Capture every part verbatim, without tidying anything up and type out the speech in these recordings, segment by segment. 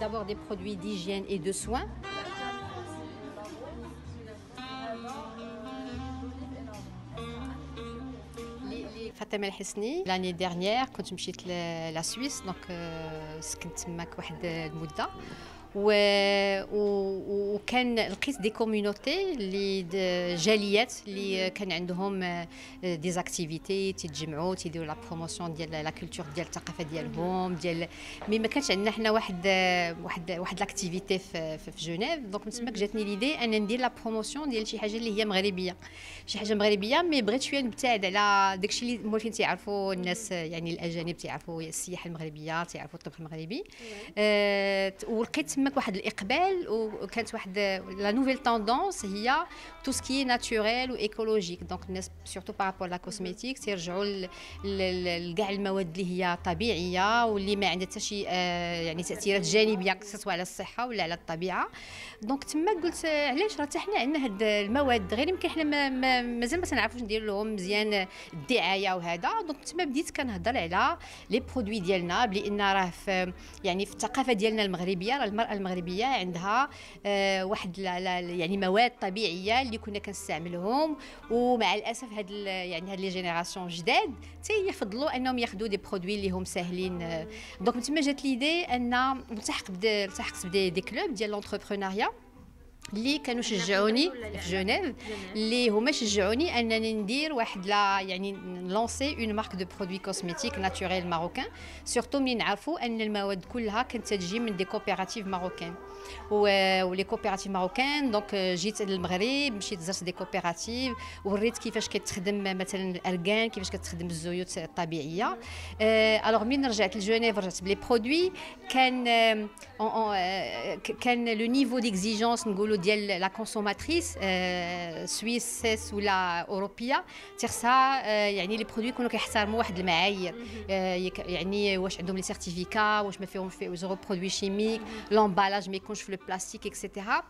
d'abord des produits d'hygiène et de soins. Fatema El Hassani, l'année dernière, quand je suis allée à la Suisse, donc je me وكان لقيت دي كوميونيتي اللي جاليات اللي كان عندهم دي زاكتيفيتي تيتجمعوا تيديروا لا بروموسيون ديال لا كولتور ديال الثقافه ديالهم ديال مي ما كانش عندنا حنا واحد واحد واحد لاكتيفيتي في في جنيف. دونك من تماك جاتني ليدي انا ندير لا بروموسيون ديال شي حاجه اللي هي مغربيه شي حاجه مغربيه مي بغيت شويه نبتعد على داكشي اللي مولفين تيعرفوا الناس يعني الاجانب تيعرفوا السياحه المغربيه تيعرفوا الطبخ المغربي أه ولقيت تماك واحد الاقبال وكانت واحد لا نوفيل توندونس هي تو سكي ناتوريل وايكولوجيك. دونك الناس سورتو بارابور لا كوسميتيك تيرجعوا لكاع المواد اللي هي طبيعيه واللي ما عندها حتى شي يعني تاثيرات جانبيه سواء على الصحه ولا على الطبيعه. دونك تما قلت علاش راه حتى حنا عندنا هاد المواد غير يمكن حنا مازال ما تنعرفوش ندير لهم مزيان الدعايه وهذا. دونك تما بديت كنهضر على لي برودوي ديالنا بان راه يعني في الثقافه ديالنا المغربيه راه المراه المغربيه عندها واحد يعني مواد طبيعيه اللي كنا كنستعملهم ومع الاسف هاد يعني هاد لي جينيراسيون جداد حتى يفضلوا انهم ياخذوا دي برودوي اللي هم ساهلين. دونك تما جات ليدي ان التحقت التحقت بدي دي كلوب ديال لونتربرونيا اللي كانوا شجعوني في جنيف اللي هما شجعوني انني ندير واحد لا يعني لونسي اون مارك دو برودوي كوزميتيك ناتوريل ماروكان سورتو ملي نعرفوا ان المواد كلها كانت تجي من دي كوبيراتيف ماروكان ولي كوبيراتيف ماروكان. دونك جيت للمغرب مشيت زرت دي كوبيراتيف وريت كيفاش كتخدم مثلا الاركان كيفاش كتخدم الزيوت الطبيعيه. الوغ ملي رجعت لجنيف رجعت بلي برودوي كان كان لو نيفو ديكزيجونس نقولوا ديال لا كونسوماتريس سويسس ولا اوروبيه تيخصها يعني لي برودوي يكونوا كيحترموا واحد المعايير يعني واش عندهم لي سيرتيفيكا واش ما فيهمش فيه زيرو برودوي شيميك لومبالاج ما يكونش في لو بلاستيك اكسيتيرا.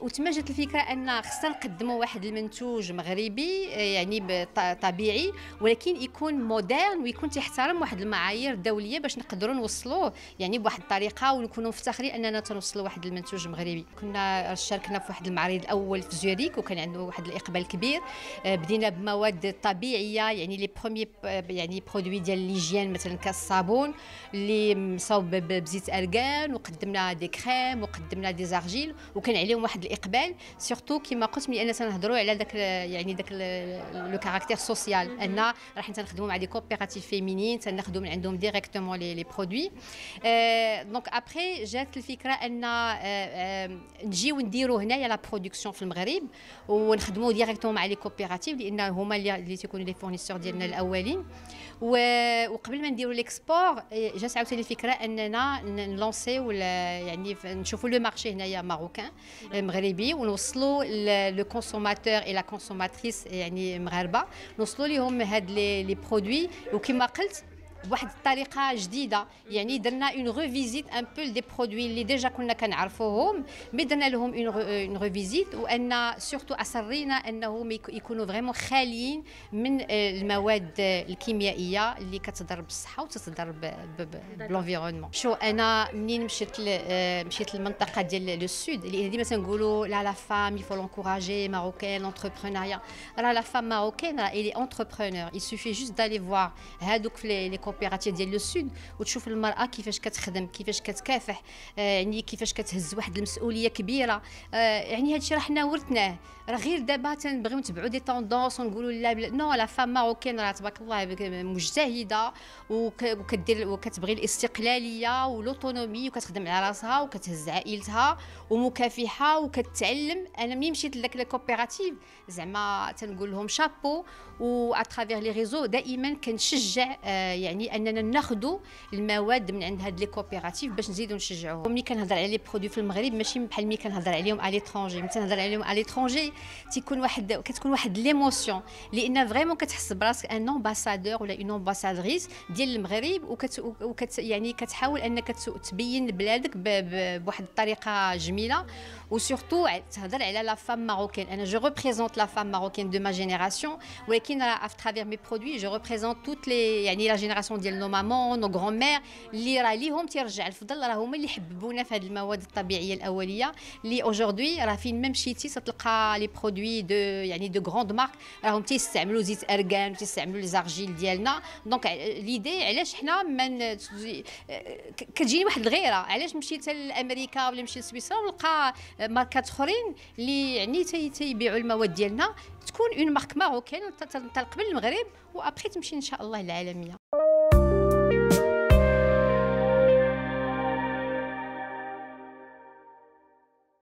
وتما جات الفكره ان خصنا نقدموا واحد المنتوج مغربي يعني طبيعي ولكن يكون مودرن ويكون تيحترم واحد المعايير الدوليه باش نقدروا نوصلوه يعني بواحد الطريقه ونكونوا مفتخرين اننا تنوصلوا واحد المنتوج مغربي. كنا شاركنا في واحد المعرض الاول في زوريك وكان عنده واحد الاقبال كبير. بدينا بمواد طبيعيه يعني لي بروميي يعني برودوي ديال ليجيان مثلا كالصابون اللي مصاوب بزيت ارغان وقدمنا دي كريم وقدمنا دي زارجيل وكان عليه واحد الاقبال سورتو كيما قلت ملي انا تنهضروا على داك يعني داك لو كاركتير سوسيال ان راه حنا تنخدموا مع دي كوبيراتيف فيمينين تناخذوا من عندهم ديريكتومون لي لي برودوي. دونك ابري جات الفكره ان نجيو نديروا هنايا لا برودكسيون في المغرب ونخدموا ديريكتومون مع لي كوبيراتيف لان هما اللي تيكونوا لي فورنيسور ديالنا الاولين. وقبل ما نديروا ليكسبور جات عاوتاني الفكره اننا نلونسيو يعني نشوفوا لو مارشي هنايا ماروكان مغربي ونوصلوا لو كونسوماتور اي لا كونسوماتريس يعني مغاربه نوصلوا لهم هاد لي برودوي وكما قلت بواحد الطريقه جديده يعني درنا اون ريفيزيت ان بو دي برودوي اللي ديجا كنا كنعرفوهم مي درنا لهم اون ريفيزيت وان سورتو اصرينا انهم يكونوا فريمون خاليين من المواد الكيميائيه اللي كتضر بالصحه وتتضر بالانفيرونمون. شو انا منين مشيت مشيت للمنطقه ديال لو سود اللي ديما تنقولوا لا لا فام يفو لونكوراجي ماروكان لونتربرونيا راه لا فام ماروكان راه اي اونتربرونور il suffit juste d'aller voir هادوك لي كوبيراتيف ديال لو سود وتشوف المراه كيفاش كتخدم كيفاش كتكافح يعني كيفاش كتهز واحد المسؤوليه كبيره يعني هادشي راه حنا ورثناه راه غير دابا تنبغيو نتبعوا دي طوندونس ونقولوا لا نو لا فام ماروكان راه تبارك الله مجتهده وكدير وكتبغي الاستقلاليه ولوتونومي وكتخدم على راسها وكتهز عائلتها ومكافحه وكتعلم. انا ملي مشيت لذاك الكوبيراتيف زعما تنقول لهم شابو واترافيغ لي ريزو دائما كنشجع يعني يعني اننا ناخذوا المواد من عند هاد لي كوبيراتيف باش نزيدو نشجعوهم. ملي كنهضر على لي برودوي في المغرب ماشي بحال ملي كنهضر عليهم على ليترونجي ملي كنهضر عليهم على ليترونجي تيكون واحد كتكون واحد ليموسيون لان فريمون كتحس براسك ان امباسادور ولا اون امباسادريس ديال المغرب وكت, وكت يعني كتحاول انك تبين بلادك بواحد الطريقه جميله وسورتو تهضر على لا فام ماروكان. انا جو ريبريزونت لا فام ماروكان دو ما جينيراسيون ولكن افطرافير مي برودوي جو ريبريزونت توت لي يعني لا جينيراسيون جينيراسيون ديال نو مامون نو غران مير اللي راه ليهم تيرجع الفضل، راه هما اللي حببونا في هذه المواد الطبيعيه الاوليه اللي اجوردي راه فين ما مشيتي ستلقى لي برودوي دو يعني دو غروند مارك راهم تيستعملوا زيت ارغان تيستعملوا لي زارجيل ديالنا. دونك ليدي علاش حنا من كتجيني واحد الغيره، علاش مشيت لامريكا ولا مشيت لسويسرا ولقى ماركات اخرين اللي يعني تيبيعوا المواد ديالنا تكون اون مارك ماروكين تنطلق بالمغرب وابخي تمشي ان شاء الله العالميه.